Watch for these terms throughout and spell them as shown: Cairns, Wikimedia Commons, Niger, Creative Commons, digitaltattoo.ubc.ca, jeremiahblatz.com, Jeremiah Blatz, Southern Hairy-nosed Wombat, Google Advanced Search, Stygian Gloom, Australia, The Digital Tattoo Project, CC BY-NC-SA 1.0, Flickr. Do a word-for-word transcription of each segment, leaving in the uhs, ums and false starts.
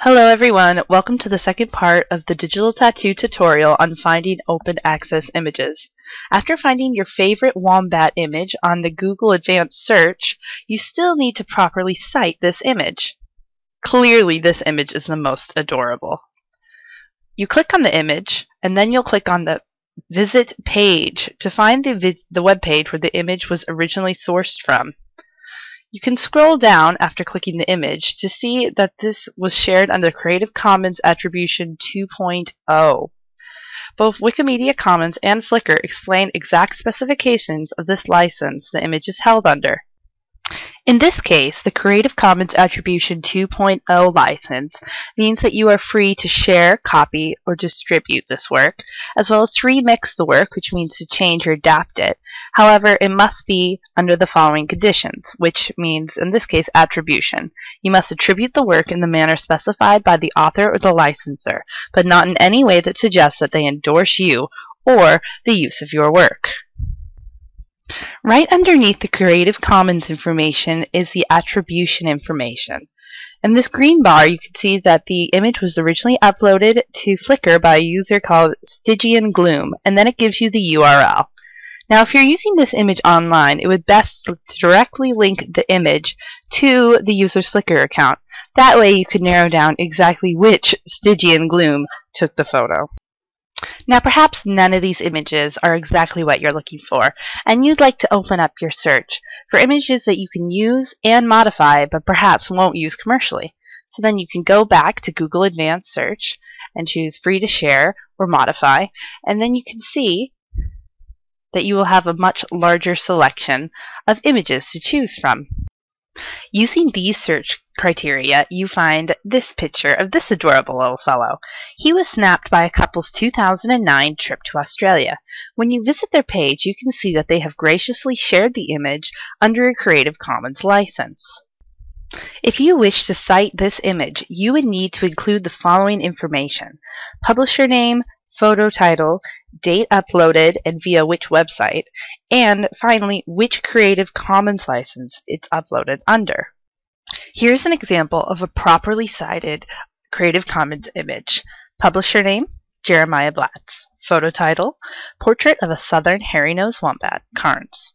Hello everyone, welcome to the second part of the Digital Tattoo tutorial on finding open access images. After finding your favorite wombat image on the Google Advanced Search, you still need to properly cite this image. Clearly this image is the most adorable. You click on the image and then you'll click on the Visit page to find the, the web page where the image was originally sourced from. You can scroll down after clicking the image to see that this was shared under Creative Commons Attribution two point oh. Both Wikimedia Commons and Flickr explain exact specifications of this license the image is held under. In this case, the Creative Commons Attribution two point oh license means that you are free to share, copy, or distribute this work, as well as to remix the work, which means to change or adapt it. However, it must be under the following conditions, which means, in this case, attribution. You must attribute the work in the manner specified by the author or the licensor, but not in any way that suggests that they endorse you or the use of your work. Right underneath the Creative Commons information is the attribution information. In this green bar you can see that the image was originally uploaded to Flickr by a user called Stygian Gloom, and then it gives you the U R L. Now if you're using this image online, it would best to directly link the image to the user's Flickr account. That way you could narrow down exactly which Stygian Gloom took the photo. Now perhaps none of these images are exactly what you're looking for, and you'd like to open up your search for images that you can use and modify but perhaps won't use commercially. So then you can go back to Google Advanced Search and choose Free to Share or Modify, and then you can see that you will have a much larger selection of images to choose from. Using these search criteria, you find this picture of this adorable little fellow. He was snapped by a couple's two thousand nine trip to Australia. When you visit their page, you can see that they have graciously shared the image under a Creative Commons license. If you wish to cite this image, you would need to include the following information: publisher name, photo title, date uploaded and via which website, and finally which Creative Commons license it's uploaded under. Here's an example of a properly cited Creative Commons image. Publisher name, Jeremiah Blatz. Photo title, portrait of a southern hairy-nosed wombat, Cairns.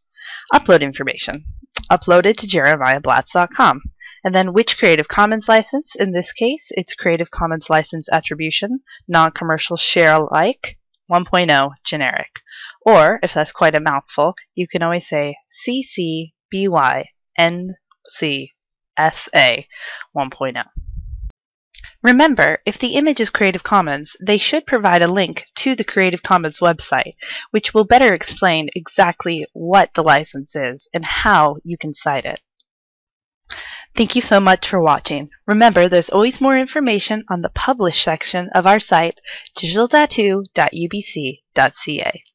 Upload information, uploaded to jeremiah blatz dot com. And then which Creative Commons license? In this case, it's Creative Commons License Attribution, Non-Commercial Share Alike, one point oh, generic. Or, if that's quite a mouthful, you can always say C C B Y N C S A one point oh. Remember, if the image is Creative Commons, they should provide a link to the Creative Commons website, which will better explain exactly what the license is and how you can cite it. Thank you so much for watching. Remember, there's always more information on the Publish section of our site, digital tattoo dot U B C dot C A.